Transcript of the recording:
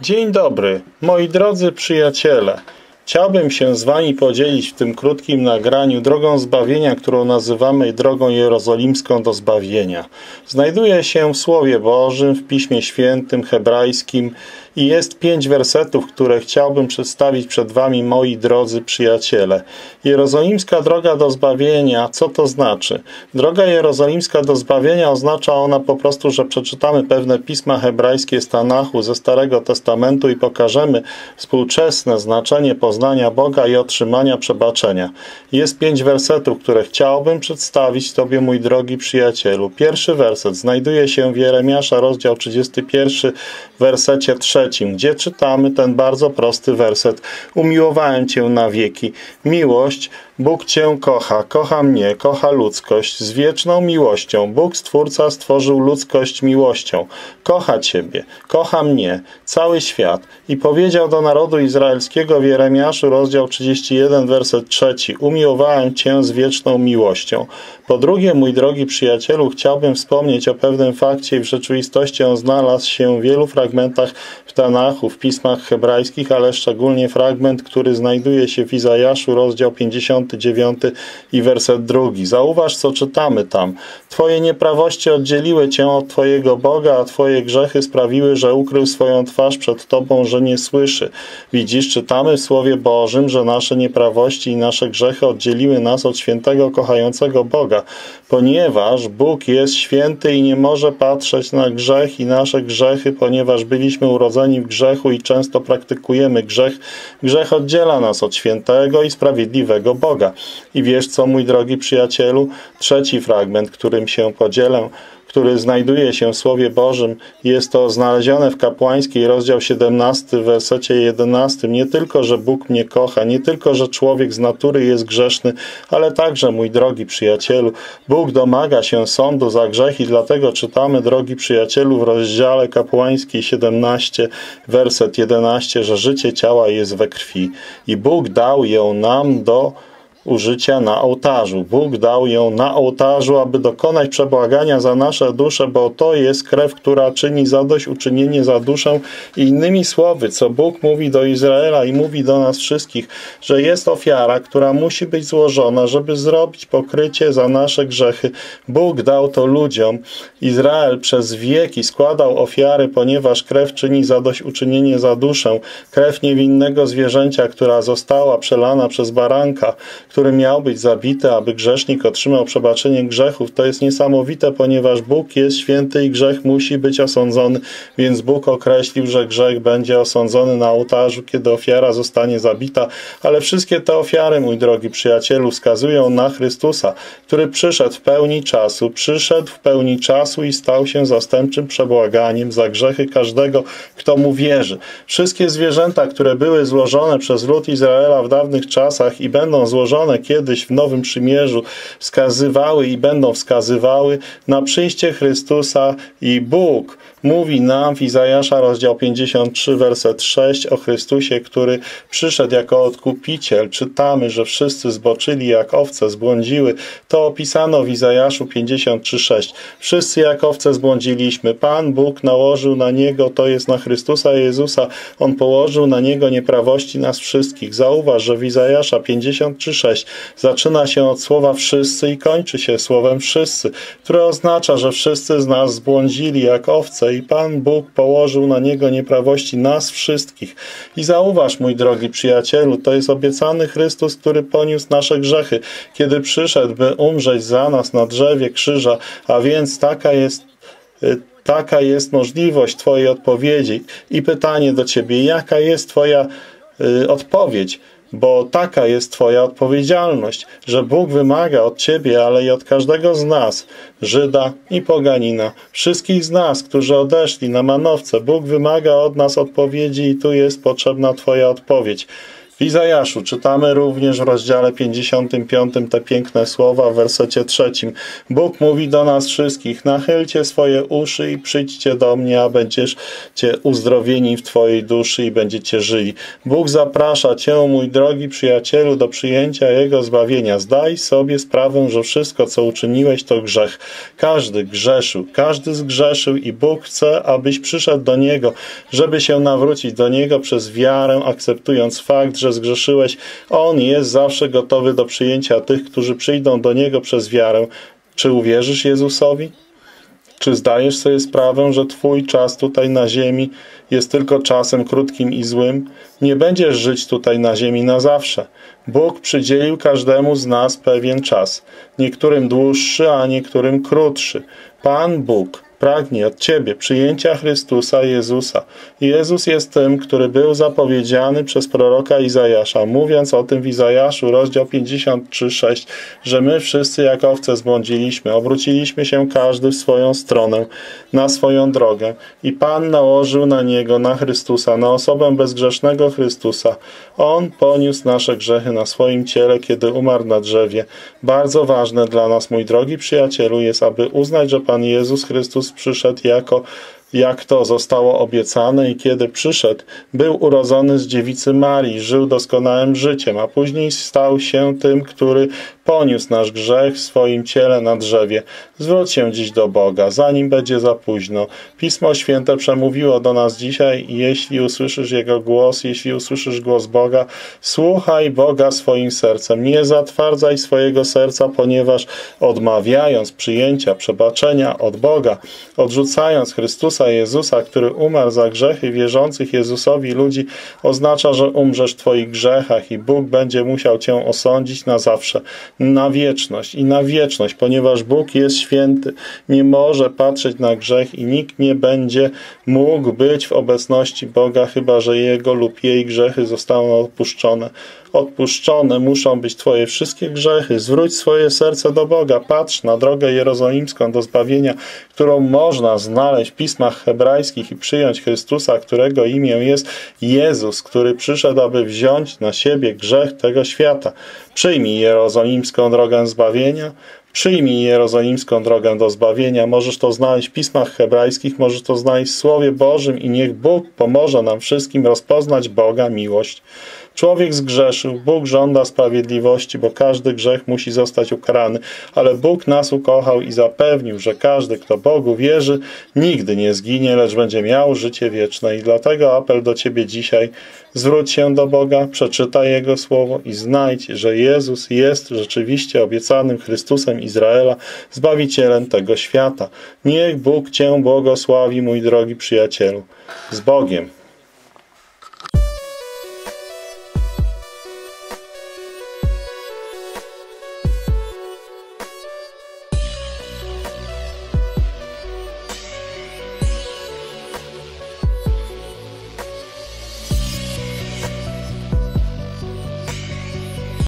Dzień dobry, moi drodzy przyjaciele. Chciałbym się z wami podzielić w tym krótkim nagraniu drogą zbawienia, którą nazywamy drogą jerozolimską do zbawienia. Znajduje się w Słowie Bożym, w Piśmie Świętym, hebrajskim i jest 5 wersetów, które chciałbym przedstawić przed wami, moi drodzy przyjaciele. Jerozolimska droga do zbawienia, co to znaczy? Droga jerozolimska do zbawienia oznacza ona po prostu, że przeczytamy pewne pisma hebrajskie z Tanachu, ze Starego Testamentu i pokażemy współczesne znaczenie poznania Boga i otrzymania przebaczenia. Jest 5 wersetów, które chciałbym przedstawić tobie, mój drogi przyjacielu. Pierwszy werset znajduje się w Jeremiasza, rozdział 31, w wersecie 3, gdzie czytamy ten bardzo prosty werset. Umiłowałem cię na wieki. Miłość, Bóg cię kocha, kocha mnie, kocha ludzkość z wieczną miłością. Bóg Stwórca stworzył ludzkość miłością. Kocha ciebie, kocha mnie, cały świat. I powiedział do narodu izraelskiego w Jeremiaszu, rozdział 31, werset 3. Umiłowałem cię z wieczną miłością. Po drugie, mój drogi przyjacielu, chciałbym wspomnieć o pewnym fakcie i w rzeczywistości on znalazł się w wielu fragmentach w Tanachu, w pismach hebrajskich, ale szczególnie fragment, który znajduje się w Izajaszu, rozdział 59 i werset 2. Zauważ, co czytamy tam. Twoje nieprawości oddzieliły cię od twojego Boga, a twoje grzechy sprawiły, że ukrył swoją twarz przed tobą, że nie słyszy. Widzisz, czytamy w Słowie Bożym, że nasze nieprawości i nasze grzechy oddzieliły nas od świętego, kochającego Boga, ponieważ Bóg jest święty i nie może patrzeć na grzech i nasze grzechy, ponieważ byliśmy urodzeni w grzechu i często praktykujemy grzech. Grzech oddziela nas od świętego i sprawiedliwego Boga. I wiesz co, mój drogi przyjacielu? Trzeci fragment, którym się podzielę, który znajduje się w Słowie Bożym. Jest to znalezione w Kapłańskiej, rozdział 17, w wersecie 11. Nie tylko, że Bóg mnie kocha, nie tylko, że człowiek z natury jest grzeszny, ale także, mój drogi przyjacielu, Bóg domaga się sądu za grzech i dlatego czytamy, drogi przyjacielu, w rozdziale Kapłańskiej 17, werset 11, że życie ciała jest we krwi i Bóg dał ją nam do użycia na ołtarzu. Bóg dał ją na ołtarzu, aby dokonać przebłagania za nasze dusze, bo to jest krew, która czyni zadośćuczynienie za duszę. I innymi słowy, co Bóg mówi do Izraela i mówi do nas wszystkich, że jest ofiara, która musi być złożona, żeby zrobić pokrycie za nasze grzechy. Bóg dał to ludziom. Izrael przez wieki składał ofiary, ponieważ krew czyni zadośćuczynienie za duszę. Krew niewinnego zwierzęcia, która została przelana przez baranka, który miał być zabity, aby grzesznik otrzymał przebaczenie grzechów. To jest niesamowite, ponieważ Bóg jest święty i grzech musi być osądzony, więc Bóg określił, że grzech będzie osądzony na ołtarzu, kiedy ofiara zostanie zabita. Ale wszystkie te ofiary, mój drogi przyjacielu, wskazują na Chrystusa, który przyszedł w pełni czasu i stał się zastępczym przebłaganiem za grzechy każdego, kto mu wierzy. Wszystkie zwierzęta, które były złożone przez lud Izraela w dawnych czasach i będą złożone kiedyś w Nowym Przymierzu, wskazywały i będą wskazywały na przyjście Chrystusa. I Bóg mówi nam w Izajasza, rozdział 53, werset 6 o Chrystusie, który przyszedł jako odkupiciel. Czytamy, że wszyscy zboczyli jak owce, zbłądziły. To opisano w Izajaszu 53, 6. Wszyscy jak owce zbłądziliśmy. Pan Bóg nałożył na niego, to jest na Chrystusa Jezusa, on położył na niego nieprawości nas wszystkich. Zauważ, że w Izajasza 53, 6 zaczyna się od słowa wszyscy i kończy się słowem wszyscy, które oznacza, że wszyscy z nas zbłądzili jak owce i Pan Bóg położył na niego nieprawości nas wszystkich. I zauważ, mój drogi przyjacielu, to jest obiecany Chrystus, który poniósł nasze grzechy, kiedy przyszedł, by umrzeć za nas na drzewie krzyża, a więc taka jest możliwość twojej odpowiedzi. I pytanie do ciebie, jaka jest twoja odpowiedź? Bo taka jest twoja odpowiedzialność, że Bóg wymaga od ciebie, ale i od każdego z nas, Żyda i poganina, wszystkich z nas, którzy odeszli na manowce. Bóg wymaga od nas odpowiedzi i tu jest potrzebna twoja odpowiedź. W Izajaszu czytamy również w rozdziale 55 te piękne słowa w wersecie 3. Bóg mówi do nas wszystkich: nachylcie swoje uszy i przyjdźcie do mnie, a będziecie uzdrowieni w twojej duszy i będziecie żyli. Bóg zaprasza cię, mój drogi przyjacielu, do przyjęcia Jego zbawienia. Zdaj sobie sprawę, że wszystko, co uczyniłeś, to grzech. Każdy grzeszył, każdy zgrzeszył i Bóg chce, abyś przyszedł do Niego, żeby się nawrócić do Niego przez wiarę, akceptując fakt, że zgrzeszyłeś. On jest zawsze gotowy do przyjęcia tych, którzy przyjdą do Niego przez wiarę. Czy uwierzysz Jezusowi? Czy zdajesz sobie sprawę, że twój czas tutaj na ziemi jest tylko czasem krótkim i złym? Nie będziesz żyć tutaj na ziemi na zawsze. Bóg przydzielił każdemu z nas pewien czas. Niektórym dłuższy, a niektórym krótszy. Pan Bóg pragnie od ciebie przyjęcia Chrystusa Jezusa. Jezus jest tym, który był zapowiedziany przez proroka Izajasza, mówiąc o tym w Izajaszu, rozdział 53:6, że my wszyscy jak owce zbłądziliśmy, obróciliśmy się każdy w swoją stronę, na swoją drogę i Pan nałożył na Niego, na Chrystusa, na osobę bezgrzesznego Chrystusa. On poniósł nasze grzechy na swoim ciele, kiedy umarł na drzewie. Bardzo ważne dla nas, mój drogi przyjacielu, jest, aby uznać, że Pan Jezus Chrystus przyszedł jak to zostało obiecane i kiedy przyszedł, był urodzony z dziewicy Marii, żył doskonałym życiem, a później stał się tym, który poniósł nasz grzech w swoim ciele na drzewie. Zwróć się dziś do Boga, zanim będzie za późno. Pismo Święte przemówiło do nas dzisiaj i jeśli usłyszysz Jego głos, jeśli usłyszysz głos Boga, słuchaj Boga swoim sercem. Nie zatwardzaj swojego serca, ponieważ odmawiając przyjęcia, przebaczenia od Boga, odrzucając Chrystusa Jezusa, który umarł za grzechy wierzących Jezusowi ludzi, oznacza, że umrzesz w twoich grzechach i Bóg będzie musiał cię osądzić na zawsze. Na wieczność i na wieczność, ponieważ Bóg jest święty, nie może patrzeć na grzech i nikt nie będzie mógł być w obecności Boga, chyba że jego lub jej grzechy zostaną odpuszczone. Odpuszczone muszą być twoje wszystkie grzechy. Zwróć swoje serce do Boga. Patrz na drogę jerozolimską do zbawienia, którą można znaleźć w pismach hebrajskich i przyjąć Chrystusa, którego imię jest Jezus, który przyszedł, aby wziąć na siebie grzech tego świata. Przyjmij jerozolimską drogę zbawienia. Przyjmij jerozolimską drogę do zbawienia. Możesz to znaleźć w pismach hebrajskich, możesz to znaleźć w Słowie Bożym i niech Bóg pomoże nam wszystkim rozpoznać Boga miłość. Człowiek zgrzeszył, Bóg żąda sprawiedliwości, bo każdy grzech musi zostać ukarany, ale Bóg nas ukochał i zapewnił, że każdy, kto Bogu wierzy, nigdy nie zginie, lecz będzie miał życie wieczne. I dlatego apel do ciebie dzisiaj, zwróć się do Boga, przeczytaj Jego Słowo i znajdź, że Jezus jest rzeczywiście obiecanym Chrystusem Izraela, Zbawicielem tego świata. Niech Bóg cię błogosławi, mój drogi przyjacielu. Z Bogiem!